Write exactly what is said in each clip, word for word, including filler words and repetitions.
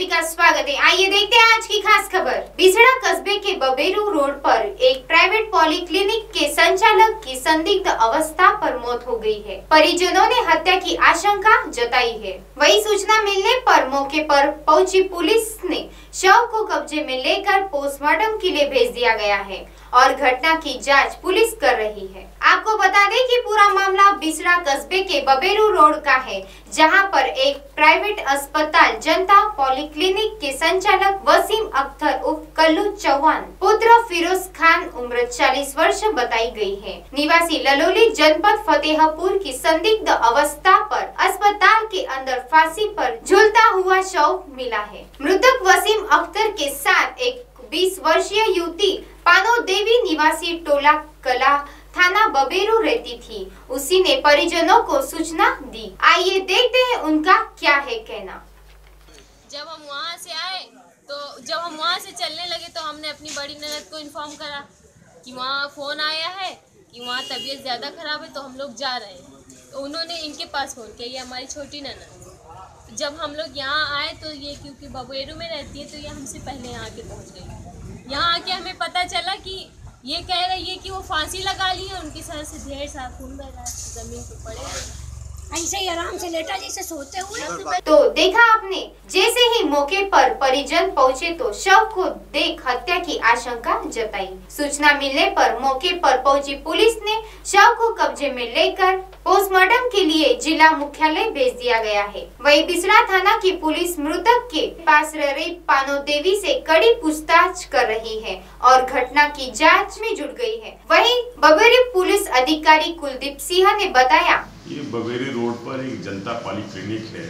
सभी का स्वागत है। आइए देखते हैं आज की खास खबर। बिसंडा कस्बे के बबेरू रोड पर एक प्राइवेट पॉलीक्लिनिक के संचालक की संदिग्ध अवस्था पर मौत हो गई है। परिजनों ने हत्या की आशंका जताई है। वही सूचना मिलने पर मौके पर पहुंची पुलिस ने शव को कब्जे में लेकर पोस्टमार्टम के लिए भेज दिया गया है और घटना की जाँच पुलिस कर रही है। आपको बता दें कि पूरा मामला बिसंडा कस्बे के बबेरू रोड का है, जहां पर एक प्राइवेट अस्पताल जनता पॉलीक्लिनिक के संचालक वसीम अख्तर उर्फ कल्लू चौहान पुत्र फिरोज खान उम्र चालीस वर्ष बताई गई है, निवासी ललोली जनपद फतेहपुर की संदिग्ध अवस्था पर अस्पताल के अंदर फांसी पर झूलता हुआ शव मिला है। मृतक वसीम अख्तर के साथ एक बीस वर्षीय युवती पानो देवी निवासी टोला कला थाना बबेरू रहती थी, उसी ने परिजनों को सूचना दी। आइए देखते हैं उनका क्या है कहना। जब हम वहाँ से आए तो जब हम वहाँ से चलने लगे तो हमने अपनी बड़ी ननद को इन्फॉर्म करा कि वहाँ फोन आया है कि वहाँ तबीयत ज़्यादा खराब है तो हम लोग जा रहे हैं। तो उन्होंने इनके पास फ़ोन किया, ये हमारी छोटी ननद। जब हम लोग यहाँ आए तो ये क्योंकि बबेरू में रहती है तो ये हमसे पहले यहाँ आके पहुँच गई। यहाँ आके हमें पता चला कि ये कह रही है कि वो फांसी लगा ली है, उनके सर से ढेर सारा खून बह रहा है, जमीन पे पड़े हैं, ऐसे ही आराम से लेटा जैसे सोते हुए। तो देखा आपने, जैसे ही मौके पर परिजन पहुँचे तो शव को देख हत्या की आशंका जताई। सूचना मिलने पर मौके पर पहुंची पुलिस ने शव को कब्जे में लेकर पोस्टमार्टम के लिए जिला मुख्यालय भेज दिया गया है। वही बिसंडा थाना की पुलिस मृतक के पास रह रही पानो देवी से कड़ी पूछताछ कर रही है और घटना की जांच में जुट गई है। वही बबेरू पुलिस अधिकारी कुलदीप सिंह ने बताया, ये बबेरू रोड पर एक जनता पॉलीक्लिनिक है,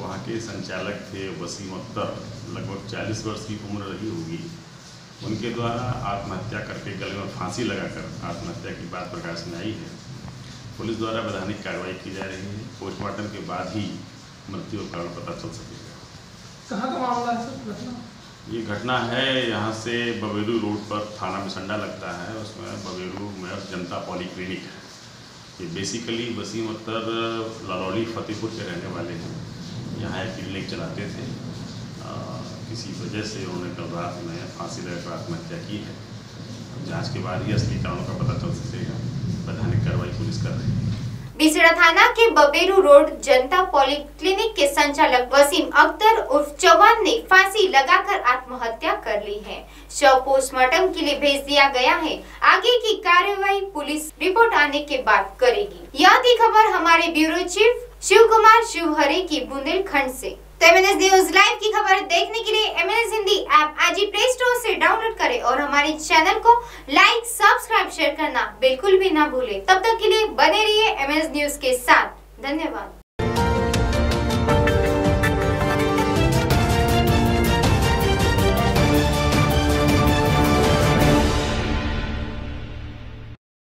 वहाँ के संचालक थे वसीम अख्तर, लगभग चालीस वर्ष की उम्र रही होगी। उनके द्वारा आत्महत्या करके गले में फांसी लगाकर आत्महत्या की बात प्रकाश में आई है। पुलिस द्वारा वैधानिक कार्रवाई की जा रही है, पोस्टमार्टम के बाद ही मृत्यु का कारण पता चल सकेगा। कहाँ का मामला है सर? घटना ये घटना है यहाँ से बबेरू रोड पर, थाना बिसंडा लगता है, उसमें बबेरू में जनता पॉलीक्लिनिक है। ये बेसिकली वसीम अख्तर ललौली फतेहपुर के रहने वाले हैं, यहाँ एक क्लिनिक चलाते थे। आ, किसी वजह से उन्होंने कल रात में फांसी लगाकर आत्महत्या की है। जाँच के बाद ही असली कारणों का पता चल सकेगा। वैधानिक कार्रवाई पुलिस कर रही है। बिसंडा थाना के बबेरू रोड जनता पॉलीक्लिनिक के संचालक वसीम अख्तर उर्फ चौहान ने फांसी लगाकर आत्महत्या कर ली है। शव पोस्टमार्टम के लिए भेज दिया गया है। आगे की कार्रवाई पुलिस रिपोर्ट आने के बाद करेगी। यह थी खबर हमारे ब्यूरो चीफ शिव कुमार शिवहरि की बुंदेलखंड से। तो एमएनएस न्यूज लाइव की खबर देखने के लिए एमएनएस हिंदी ऐप आज ही प्ले स्टोर से डाउनलोड करें और हमारे चैनल को लाइक, सब्सक्राइब, शेयर करना बिल्कुल भी ना भूलें। तब तक के लिए बने रहिए एमएनएस न्यूज के साथ। धन्यवाद।